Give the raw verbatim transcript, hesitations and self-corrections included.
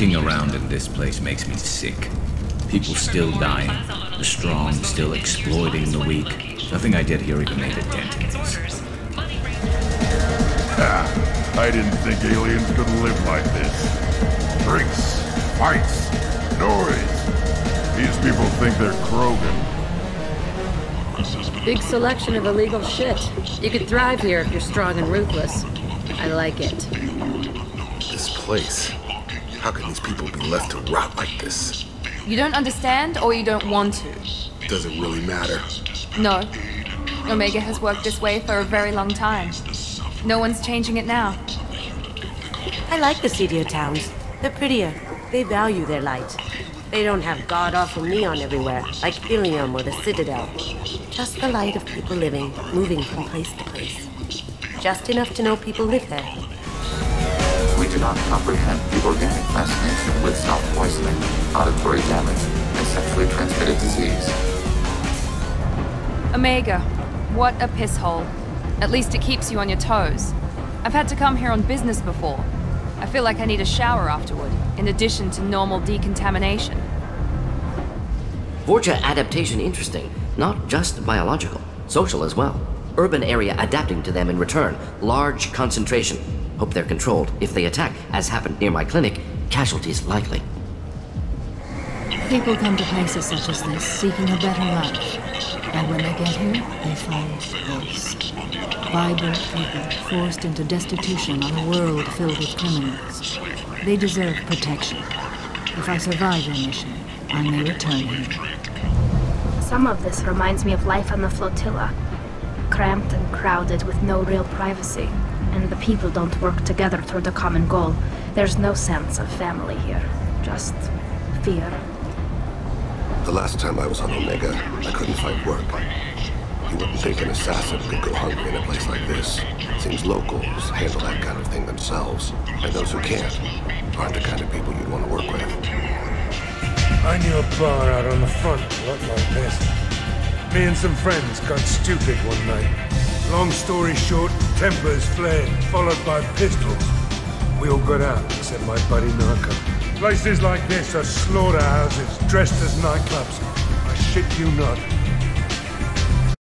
Looking around in this place makes me sick. People still dying, the strong still exploiting the weak. Nothing I did here even made a dent in this. Ha! I didn't think aliens could live like this. Drinks, fights, noise. These people think they're Krogan. Big selection of illegal shit. You could thrive here if you're strong and ruthless. I like it. This place. How can these people be left to rot like this? You don't understand, or you don't want to. Does it really matter? No. Omega has worked this way for a very long time. No one's changing it now. I like the seedier towns. They're prettier. They value their light. They don't have god-awful neon everywhere, like Illium or the Citadel. Just the light of people living, moving from place to place. Just enough to know people live there. We do not comprehend the organic fascination with self-poisoning, auditory damage, and sexually transmitted disease. Omega, what a pisshole. At least it keeps you on your toes. I've had to come here on business before. I feel like I need a shower afterward, in addition to normal decontamination. Vorcha adaptation interesting, not just biological, social as well. Urban area adapting to them in return, large concentration. Hope they're controlled. If they attack, as happened near my clinic, casualties likely. People come to places such as this seeking a better life. And when they get here, they find voice. Vibrant people forced into destitution on a world filled with criminals. They deserve protection. If I survive your mission, I may return here. Some of this reminds me of life on the flotilla. Cramped and crowded with no real privacy. And the people don't work together toward a common goal. There's no sense of family here. Just fear. The last time I was on Omega, I couldn't find work. You wouldn't think an assassin could go hungry in a place like this. Seems locals handle that kind of thing themselves. And those who can't aren't the kind of people you'd want to work with. I knew a bar out on the front looked like this. Me and some friends got stupid one night. Long story short, tempers flared, followed by pistols. We all got out, except my buddy Narco. Places like this are slaughterhouses dressed as nightclubs. I shit you not.